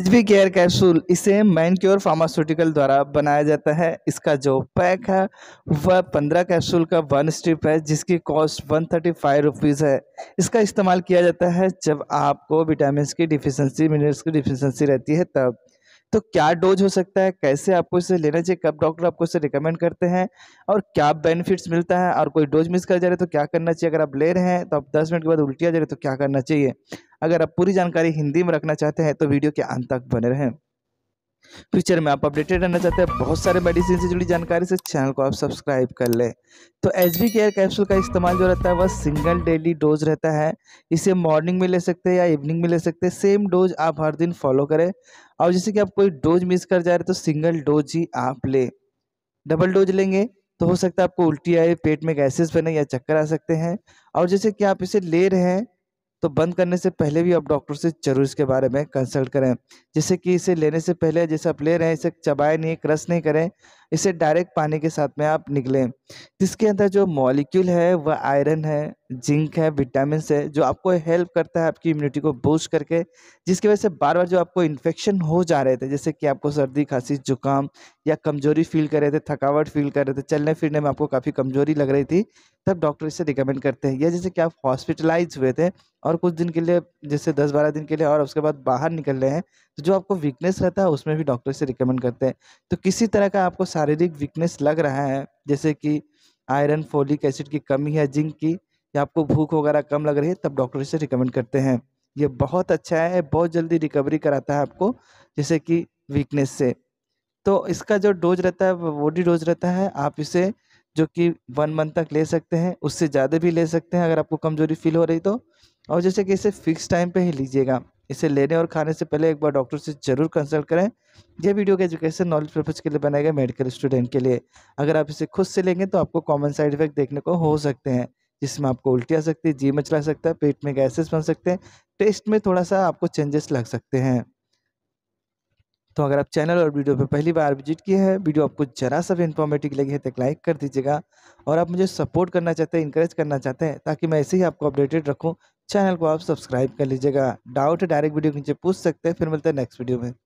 H B care capsule, इसे मेनक्योर pharmaceutical द्वारा बनाया जाता है। इसका जो पैक है वह 15 कैप्सूल का 1 स्ट्रिप है, जिसकी कॉस्ट 135 रुपीज़ है। इसका इस्तेमाल किया जाता है जब आपको विटामिन की डिफिशेंसी, मिनरल्स की डिफिशेंसी रहती है तब। तो क्या डोज हो सकता है, कैसे आपको इसे लेना चाहिए, कब डॉक्टर आपको इसे रिकमेंड करते हैं और क्या बेनिफिट्स मिलता है, और कोई डोज मिस कर जा रहे तो क्या करना चाहिए, अगर आप ले रहे हैं तो आप 10 मिनट के बाद उल्टी आ जा रही तो क्या करना चाहिए। अगर आप पूरी जानकारी हिंदी में रखना चाहते हैं तो वीडियो के अंत तक बने रहें। फ्यूचर में आप अपडेटेड रहना चाहते हैं बहुत सारे मेडिसिन से जुड़ी जानकारी से, चैनल को आप सब्सक्राइब कर लें। तो एच बी केयर कैप्सूल का इस्तेमाल जो रहता है वह सिंगल डेली डोज रहता है। इसे मॉर्निंग में ले सकते हैं या इवनिंग में ले सकते हैं। सेम डोज आप हर दिन फॉलो करें, और जैसे कि आप कोई डोज मिस कर जा रहे तो सिंगल डोज ही आप लें। डबल डोज लेंगे तो हो सकता है आपको उल्टी आए, पेट में गैसेस बने या चक्कर आ सकते हैं। और जैसे कि आप इसे ले रहे हैं तो बंद करने से पहले भी आप डॉक्टर से जरूर इसके बारे में कंसल्ट करें। जैसे कि इसे लेने से पहले, जैसे आप ले रहे हैं, इसे चबाए नहीं, क्रश नहीं करें, इसे डायरेक्ट पानी के साथ में आप निकलें। जिसके अंदर जो मॉलिक्यूल है वह आयरन है, जिंक है, विटामिन है, जो आपको हेल्प करता है आपकी इम्यूनिटी को बूस्ट करके, जिसकी वजह से बार बार जो आपको इन्फेक्शन हो जा रहे थे, जैसे कि आपको सर्दी, खांसी, जुकाम या कमजोरी फील कर रहे थे, थकावट फील कर रहे थे, चलने फिरने में आपको काफ़ी कमजोरी लग रही थी, तब डॉक्टर इसे रिकमेंड करते हैं। या जैसे कि आप हॉस्पिटलाइज हुए थे और कुछ दिन के लिए, जैसे 10-12 दिन के लिए, और उसके बाद बाहर निकल रहे हैं, तो जो आपको वीकनेस रहता है उसमें भी डॉक्टर इसे रिकमेंड करते हैं। तो किसी तरह का आपको शारीरिक वीकनेस लग रहा है, जैसे कि आयरन, फोलिक एसिड की कमी है, जिंक की, या आपको भूख वगैरह कम लग रही है, तब डॉक्टर इसे रिकमेंड करते हैं। ये बहुत अच्छा है, बहुत जल्दी रिकवरी कराता है आपको, जैसे कि वीकनेस से। तो इसका जो डोज रहता है वो बॉडी डोज रहता है। आप इसे जो कि 1 मंथ तक ले सकते हैं, उससे ज़्यादा भी ले सकते हैं अगर आपको कमजोरी फील हो रही तो। और जैसे कि इसे फिक्स टाइम पे ही लीजिएगा। इसे लेने और खाने से पहले एक बार डॉक्टर से जरूर कंसल्ट करें। यह वीडियो के एजुकेशन नॉलेज पर्पज़ के लिए बनाए गए मेडिकल स्टूडेंट के लिए। अगर आप इसे खुद से लेंगे तो आपको कॉमन साइड इफेक्ट देखने को हो सकते हैं, जिसमें आपको उल्टी आ सकती है, जी मचला सकता है, पेट में गैसेस बन सकते हैं, टेस्ट में थोड़ा सा आपको चेंजेस लग सकते हैं। तो अगर आप चैनल और वीडियो पर पहली बार विजिट किए हैं, वीडियो आपको जरा सा भी इन्फॉर्मेटिव लगी है तो लाइक कर दीजिएगा। और आप मुझे सपोर्ट करना चाहते हैं, इंकरेज करना चाहते हैं, ताकि मैं ऐसे ही आपको अपडेटेड रखूं, चैनल को आप सब्सक्राइब कर लीजिएगा। डाउट डायरेक्ट वीडियो के नीचे पूछ सकते हैं। फिर मिलते हैं नेक्स्ट वीडियो में।